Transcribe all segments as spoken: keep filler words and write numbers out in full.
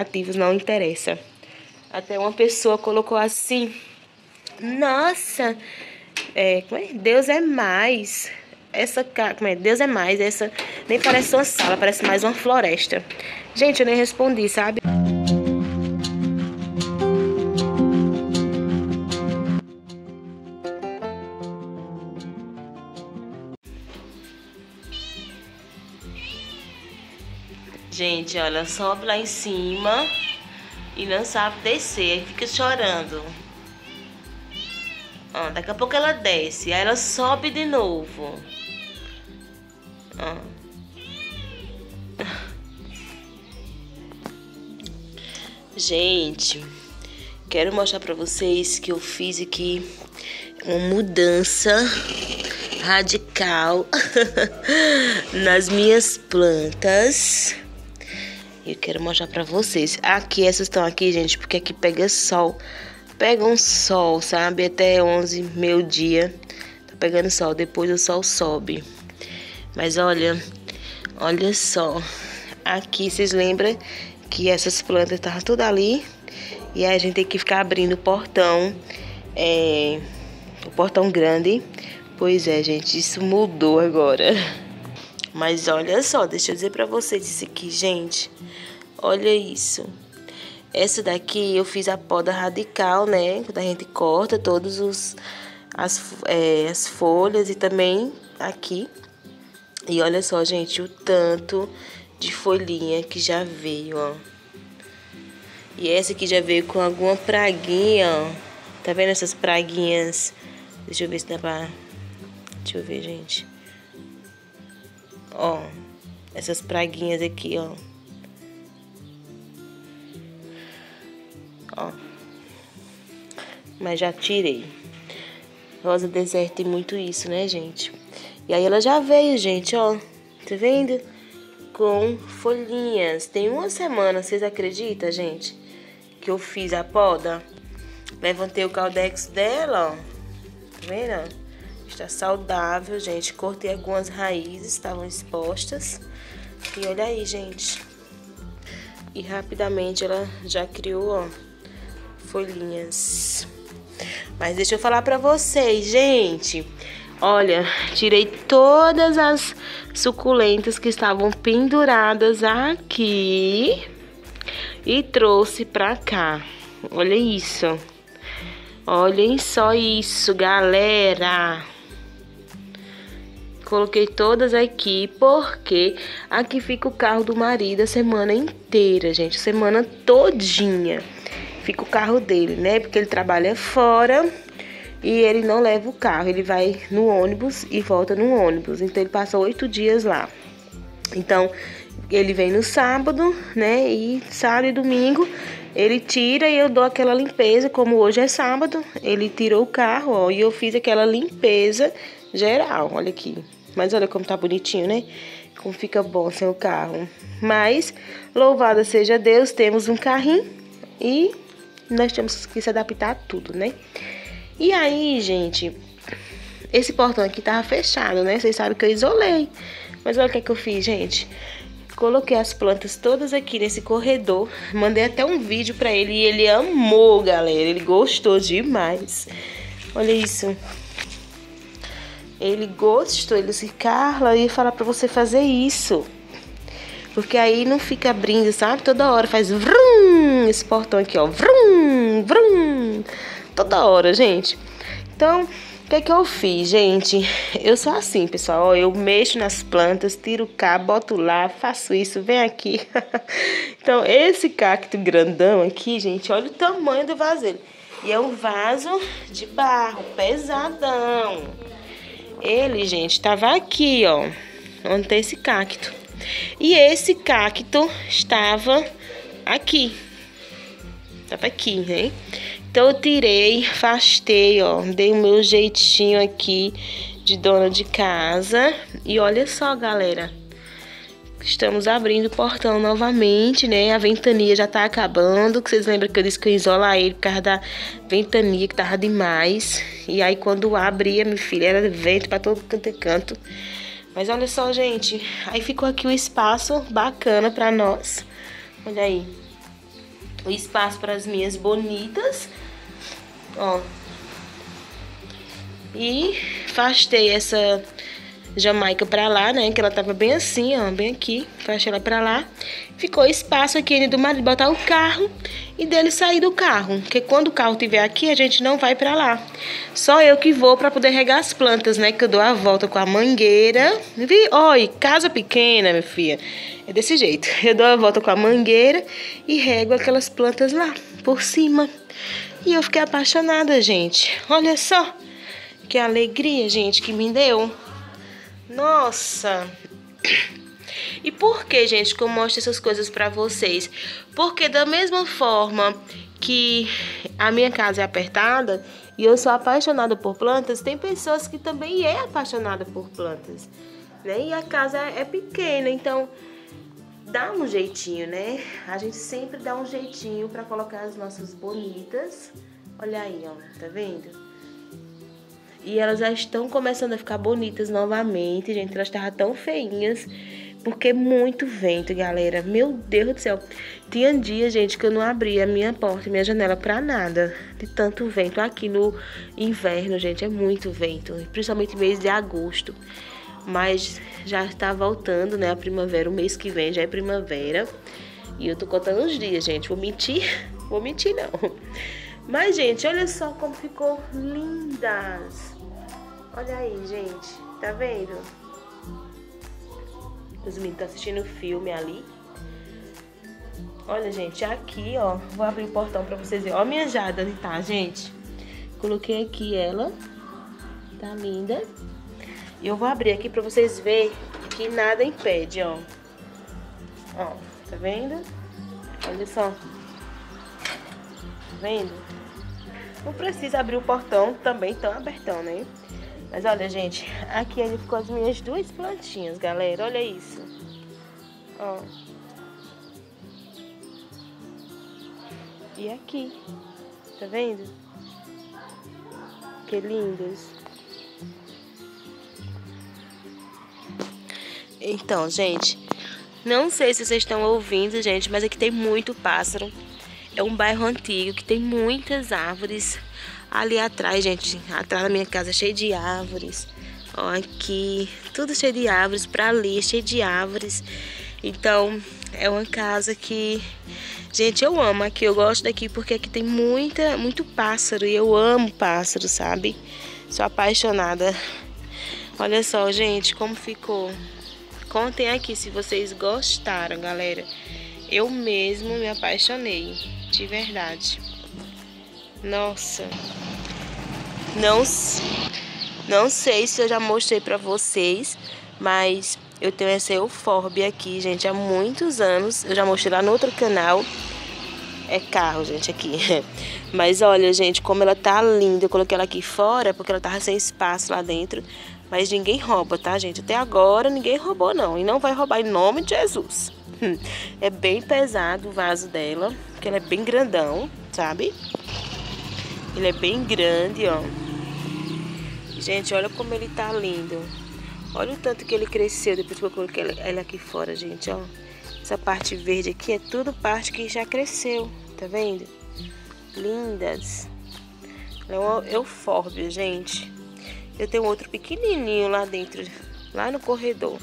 aplicativos, não interessa. Até uma pessoa colocou assim, nossa, é, como é? Deus é mais, essa como é? Deus é mais, essa nem parece uma sala, parece mais uma floresta. Gente, eu nem respondi, sabe? Gente, olha, sobe lá em cima e não sabe descer, aí fica chorando. Ó, daqui a pouco ela desce, aí ela sobe de novo. Ó. Gente, quero mostrar pra vocês que eu fiz aqui uma mudança radical nas minhas plantas. Eu quero mostrar pra vocês. Aqui, essas estão aqui, gente, porque aqui pega sol. Pega um sol, sabe? Até onze, meio-dia. Tá pegando sol. Depois o sol sobe. Mas olha, olha só. Aqui, vocês lembram que essas plantas estavam tudo ali? E aí a gente tem que ficar abrindo o portão. É, o portão grande. Pois é, gente, isso mudou agora. Mas olha só, deixa eu dizer pra vocês isso aqui, gente. Olha isso. Essa daqui eu fiz a poda radical, né? Quando a gente corta todos os as, é, as folhas e também aqui. E olha só, gente, o tanto de folhinha que já veio, ó. E essa aqui já veio com alguma praguinha, ó. Tá vendo essas praguinhas? Deixa eu ver se dá pra... Deixa eu ver, gente. Ó, essas praguinhas aqui, ó. Ó. Mas já tirei. Rosa deserta tem muito isso, né, gente? E aí ela já veio, gente, ó. Tá vendo? Com folhinhas. Tem uma semana, vocês acreditam, gente? Que eu fiz a poda. Levantei o caudex dela, ó. Tá vendo, ó? Está saudável, gente. Cortei algumas raízes, estavam expostas. E olha aí, gente. E rapidamente ela já criou, ó, folhinhas. Mas deixa eu falar pra vocês, gente. Olha, tirei todas as suculentas que estavam penduradas aqui e trouxe pra cá. Olha isso. Olhem só isso, galera. Coloquei todas aqui, porque aqui fica o carro do marido a semana inteira, gente. Semana todinha. Fica o carro dele, né? Porque ele trabalha fora e ele não leva o carro. Ele vai no ônibus e volta no ônibus. Então, ele passa oito dias lá. Então, ele vem no sábado, né? E sábado e domingo ele tira e eu dou aquela limpeza. Como hoje é sábado, ele tirou o carro, ó. E eu fiz aquela limpeza geral, olha aqui. Mas olha como tá bonitinho, né? Como fica bom sem o carro. Mas, louvado seja Deus, temos um carrinho e nós temos que se adaptar a tudo, né? E aí, gente, esse portão aqui tava fechado, né? Vocês sabem que eu isolei. Mas olha o que é que eu fiz, gente. Coloquei as plantas todas aqui nesse corredor. Mandei até um vídeo pra ele e ele amou, galera. Ele gostou demais. Olha isso. Ele gostou, ele disse, Carla, eu ia falar pra você fazer isso. Porque aí não fica abrindo, sabe? Toda hora faz vrum, esse portão aqui, ó. Vrum, vrum. Toda hora, gente. Então, o que é que eu fiz, gente? Eu sou assim, pessoal. Ó, eu mexo nas plantas, tiro cá, boto lá, faço isso, vem aqui. Então, esse cacto grandão aqui, gente, olha o tamanho do vaso dele. E é um vaso de barro, pesadão. Ele, gente, tava aqui, ó, onde tem esse cacto. E esse cacto estava aqui. Tava aqui, né? Então, eu tirei, afastei, ó. Dei o meu jeitinho aqui de dona de casa. E olha só, galera. Estamos abrindo o portão novamente, né? A ventania já tá acabando. Vocês lembram que eu disse que eu ia isolar ele por causa da ventania, que tava demais. E aí, quando abria, minha filha, era vento pra todo canto e canto. Mas olha só, gente. Aí ficou aqui um espaço bacana pra nós. Olha aí. o espaço para as minhas bonitas, ó. E afastei essa jamaica pra lá, né, que ela tava bem assim, ó, bem aqui, afastei ela pra lá. Ficou espaço aqui ainda do marido botar o carro e dele sair do carro, porque quando o carro estiver aqui, a gente não vai pra lá. Só eu que vou pra poder regar as plantas, né, que eu dou a volta com a mangueira. Vi? Oi, casa pequena, minha filha. É desse jeito, eu dou a volta com a mangueira e rego aquelas plantas lá, por cima. E eu fiquei apaixonada, gente. Olha só que alegria, gente, que me deu. Nossa! E por que, gente, que eu mostro essas coisas pra vocês? Porque da mesma forma que a minha casa é apertada e eu sou apaixonada por plantas, tem pessoas que também é apaixonada por plantas, né? E a casa é pequena, então dá um jeitinho, né? A gente sempre dá um jeitinho pra colocar as nossas bonitas. Olha aí, ó, tá vendo? E elas já estão começando a ficar bonitas novamente, gente. Elas estavam tão feinhas, porque muito vento, galera. Meu Deus do céu. Tinha dia, gente, que eu não abria a minha porta, minha janela pra nada. De tanto vento. Aqui no inverno, gente, é muito vento. Principalmente mês de agosto. Mas já está voltando, né, a primavera. O mês que vem já é primavera. E eu tô contando os dias, gente. Vou mentir? Vou mentir, não. Mas, gente, olha só como ficou lindas. Olha aí, gente. Tá vendo? Os meninos estão assistindo o filme ali. Olha, gente, aqui, ó. Vou abrir o portão pra vocês verem. Ó a minha jarda ali, tá, gente? Coloquei aqui ela. Tá linda. E eu vou abrir aqui pra vocês verem que nada impede, ó. Ó, tá vendo? Olha só. Tá vendo? Não precisa abrir o portão também tão abertão, né? Mas olha, gente, aqui ainda ficou as minhas duas plantinhas, galera. Olha isso. Ó. E aqui. Tá vendo? Que lindas. Então, gente, não sei se vocês estão ouvindo, gente, mas aqui tem muito pássaro. É um bairro antigo que tem muitas árvores. Ali atrás, gente, atrás da minha casa é cheio de árvores. Ó, aqui, tudo cheio de árvores. Pra ali, cheio de árvores. Então, é uma casa que... Gente, eu amo aqui, eu gosto daqui porque aqui tem muita, muito pássaro. E eu amo pássaro, sabe? Sou apaixonada. Olha só, gente, como ficou. Contem aqui se vocês gostaram, galera. Eu mesmo me apaixonei, de verdade. Nossa. Não, não sei se eu já mostrei pra vocês, mas eu tenho essa eufórbia aqui, gente, há muitos anos. Eu já mostrei lá no outro canal. É carro, gente, aqui. Mas olha, gente, como ela tá linda. Eu coloquei ela aqui fora porque ela tava sem espaço lá dentro. Mas ninguém rouba, tá, gente? Até agora ninguém roubou, não. E não vai roubar, em nome de Jesus. É bem pesado o vaso dela, porque ela é bem grandão, sabe? Ele é bem grande, ó. Gente, olha como ele tá lindo. Olha o tanto que ele cresceu depois que eu coloquei ele aqui fora, gente, ó. Essa parte verde aqui é tudo parte que já cresceu, tá vendo? Lindas. Ela é uma eufórbia, gente. Eu tenho outro pequenininho lá dentro, lá no corredor.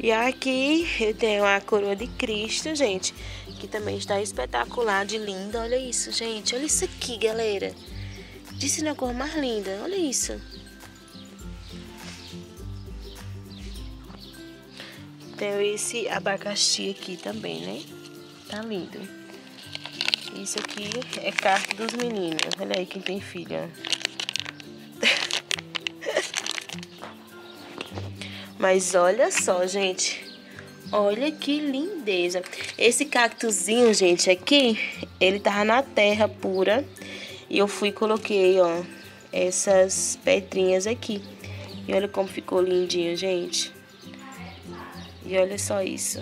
E aqui eu tenho a coroa de Cristo, gente, que também está espetacular de linda. Olha isso, gente. Olha isso aqui, galera. Disse na cor mais linda. Olha isso. Tenho esse abacaxi aqui também, né? Tá lindo. Isso aqui é carta dos meninos. Olha aí quem tem filha. Mas olha só, gente. Olha que lindeza. Esse cactuzinho, gente, aqui, ele tava na terra pura. E eu fui e coloquei, ó, essas pedrinhas aqui. E olha como ficou lindinho, gente. E olha só isso.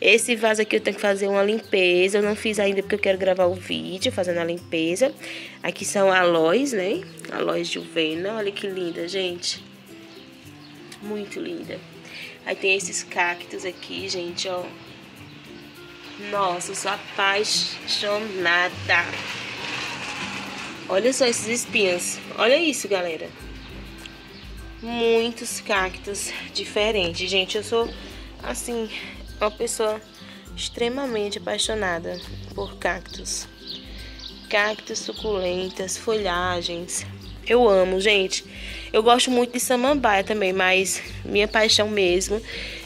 Esse vaso aqui eu tenho que fazer uma limpeza. Eu não fiz ainda porque eu quero gravar o vídeo fazendo a limpeza. Aqui são aloes, né? Aloes juvena. Olha que linda, gente. Muito linda. Aí tem esses cactos aqui, gente, ó. Nossa, eu sou apaixonada. Olha só esses espinhos. Olha isso, galera. Muitos cactos diferentes. Gente, eu sou, assim, uma pessoa extremamente apaixonada por cactos. Cactos, suculentas, folhagens. Eu amo, gente. Eu gosto muito de samambaia também, mas minha paixão mesmo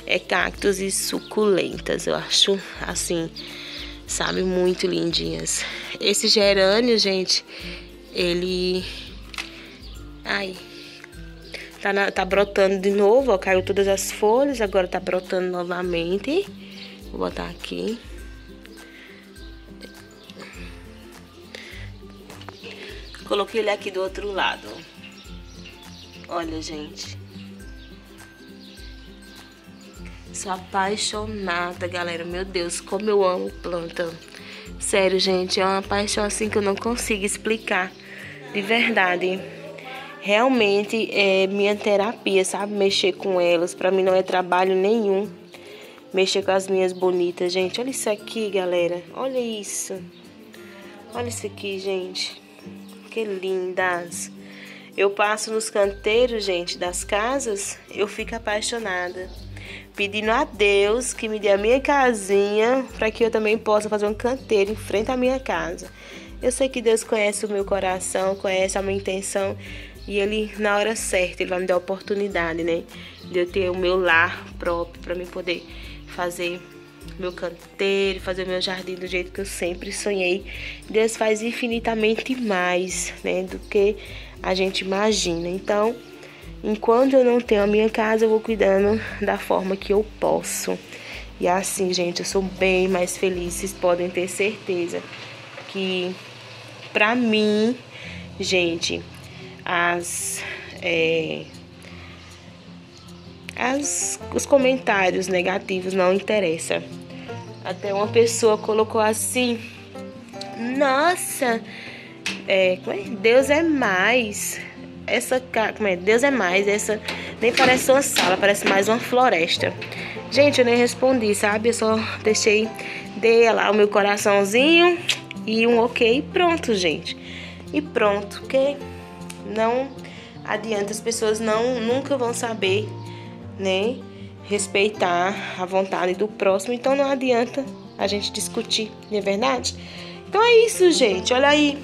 é cactos e suculentas. Eu acho, assim, sabe, muito lindinhas. Esse gerânio, gente, ele... Ai... Tá, na... tá brotando de novo, ó. Caiu todas as folhas, agora tá brotando novamente. Vou botar aqui. Coloquei ele aqui do outro lado. Olha, gente. Sou apaixonada, galera. Meu Deus, como eu amo planta. Sério, gente. É uma paixão assim que eu não consigo explicar. De verdade. Realmente é minha terapia, sabe? Mexer com elas. Pra mim não é trabalho nenhum. Mexer com as minhas bonitas, gente. Olha isso aqui, galera. Olha isso. Olha isso aqui, gente. Que lindas. Eu passo nos canteiros, gente, das casas. Eu fico apaixonada, pedindo a Deus que me dê a minha casinha, para que eu também possa fazer um canteiro em frente à minha casa. Eu sei que Deus conhece o meu coração, conhece a minha intenção, e Ele, na hora certa, Ele vai me dar a oportunidade, né, de eu ter o meu lar próprio, para mim poder fazer meu canteiro, fazer meu jardim do jeito que eu sempre sonhei. Deus faz infinitamente mais, né, do que a gente imagina. Então, enquanto eu não tenho a minha casa, eu vou cuidando da forma que eu posso. E assim, gente, eu sou bem mais feliz. Vocês podem ter certeza que, pra mim, gente, as... É... As, os comentários negativos não interessam. Até uma pessoa colocou assim: nossa, é, como é? Deus é mais. Essa como é? Deus é mais. Essa nem parece uma sala, parece mais uma floresta. Gente, eu nem respondi, sabe? Eu só deixei, dei lá o meu coraçãozinho e um ok e pronto, gente. E pronto, porque não adianta, as pessoas não, nunca vão saber, né, respeitar a vontade do próximo. Então não adianta a gente discutir, não é verdade? Então é isso, gente. Olha aí.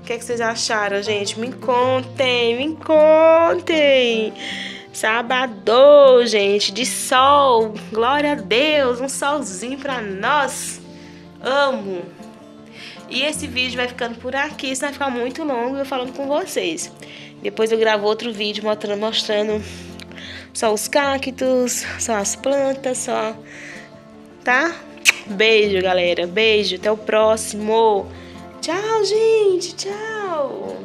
O que é que vocês acharam, gente? Me contem, me contem. Sabadão, gente, de sol. Glória a Deus, um solzinho pra nós. Amo. E esse vídeo vai ficando por aqui, senão vai ficar muito longo eu falando com vocês. Depois eu gravo outro vídeo mostrando, mostrando só os cactos, só as plantas, só, tá? Beijo, galera. Beijo. Até o próximo. Tchau, gente. Tchau.